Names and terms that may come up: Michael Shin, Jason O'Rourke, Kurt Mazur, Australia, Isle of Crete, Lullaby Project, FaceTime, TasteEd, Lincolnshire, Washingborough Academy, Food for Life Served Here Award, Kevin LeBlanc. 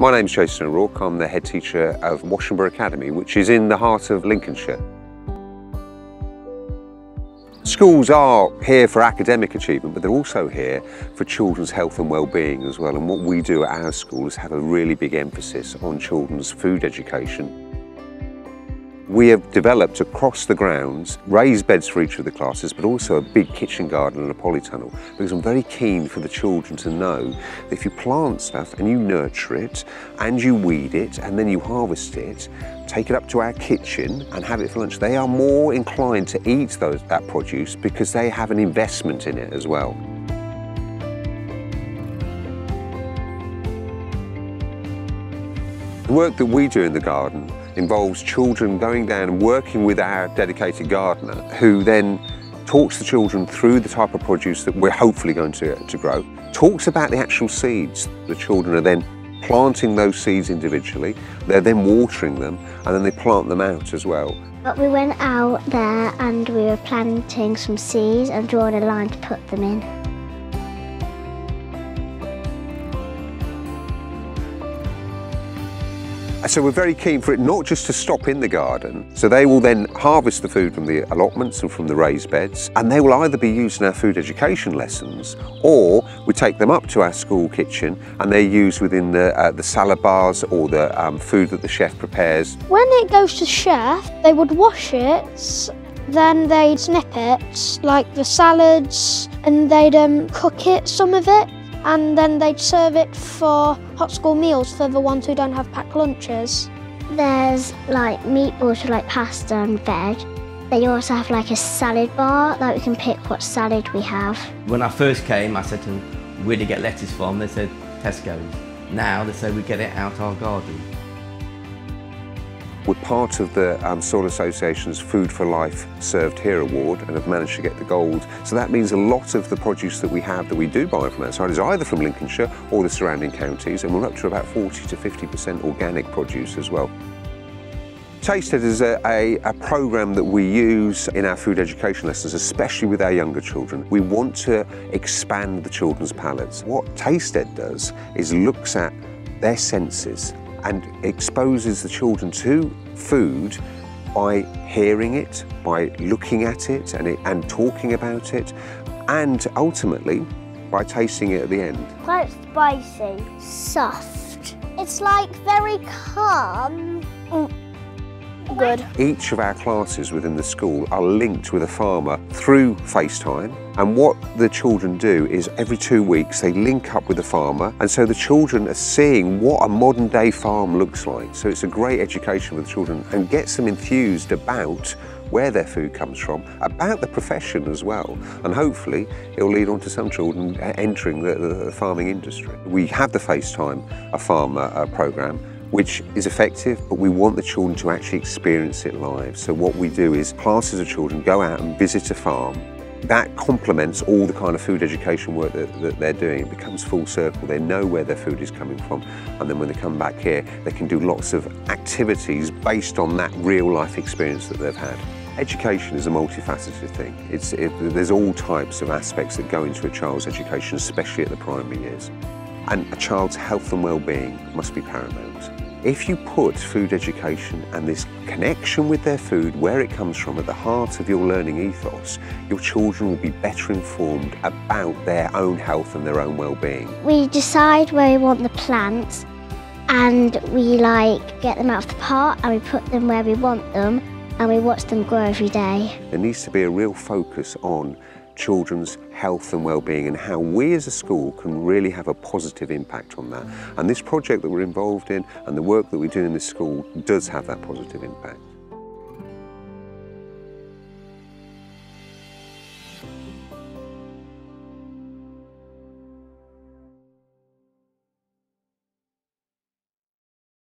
My name's Jason O'Rourke. I'm the head teacher of Washingborough Academy, which is in the heart of Lincolnshire. Schools are here for academic achievement, but they're also here for children's health and well-being as well. And what we do at our school is have a really big emphasis on children's food education. We have developed across the grounds raised beds for each of the classes, but also a big kitchen garden and a polytunnel, because I'm very keen for the children to know that if you plant stuff and you nurture it and you weed it and then you harvest it, take it up to our kitchen and have it for lunch, they are more inclined to eat that produce because they have an investment in it as well. The work that we do in the garden involves children going down and working with our dedicated gardener, who then talks the children through the type of produce that we're hopefully going to grow, talks about the actual seeds. The children are then planting those seeds individually, they're then watering them, and then they plant them out as well. But we went out there and we were planting some seeds and drawing a line to put them in. So we're very keen for it not just to stop in the garden. So they will then harvest the food from the allotments and from the raised beds, and they will either be used in our food education lessons, or we take them up to our school kitchen and they're used within the salad bars or the food that the chef prepares. When it goes to chef, they would wash it, then they'd snip it, like the salads, and they'd cook it, some of it. And then they'd serve it for hot school meals for the ones who don't have packed lunches. There's like meatballs with like pasta and veg. They also have like a salad bar, like we can pick what salad we have. When I first came, I said to them, where do you get lettuce from? They said, Tesco's. Now they say we get it out our garden. We're part of the Soil Association's Food for Life Served Here Award and have managed to get the gold. So that means a lot of the produce that we have that we do buy from outside is either from Lincolnshire or the surrounding counties, and we're up to about 40 to 50% organic produce as well. TasteEd is a programme that we use in our food education lessons, especially with our younger children. We want to expand the children's palates. What TasteEd does is looks at their senses and exposes the children to food by hearing it, by looking at it and talking about it, and ultimately by tasting it at the end. Quite spicy. Soft. It's like very calm. Good. Each of our classes within the school are linked with a farmer through FaceTime, and what the children do is every 2 weeks they link up with the farmer, and so the children are seeing what a modern day farm looks like. So it's a great education for the children and gets them enthused about where their food comes from, about the profession as well, and hopefully it will lead on to some children entering the farming industry. We have the FaceTime a Farmer programme, which is effective, but we want the children to actually experience it live. So what we do is classes of children go out and visit a farm. That complements all the kind of food education work that they're doing. It becomes full circle. They know where their food is coming from, and then when they come back here, they can do lots of activities based on that real life experience that they've had. Education is a multifaceted thing. There's all types of aspects that go into a child's education, especially at the primary years. And a child's health and well-being must be paramount. If you put food education and this connection with their food, where it comes from, at the heart of your learning ethos, your children will be better informed about their own health and their own well-being. We decide where we want the plants, and we get them out of the pot and we put them where we want them, and we watch them grow every day. There needs to be a real focus on children's health and well-being and how we as a school can really have a positive impact on that. And this project that we're involved in and the work that we do in this school does have that positive impact.